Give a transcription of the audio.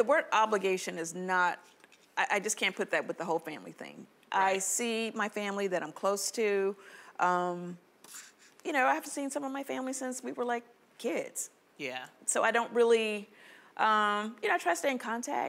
the word obligation is not, I just can't put that with the whole family thing. Right. I see my family that I'm close to. You know, I haven't seen some of my family since we were like kids. Yeah. So I don't really, you know, I try to stay in contact.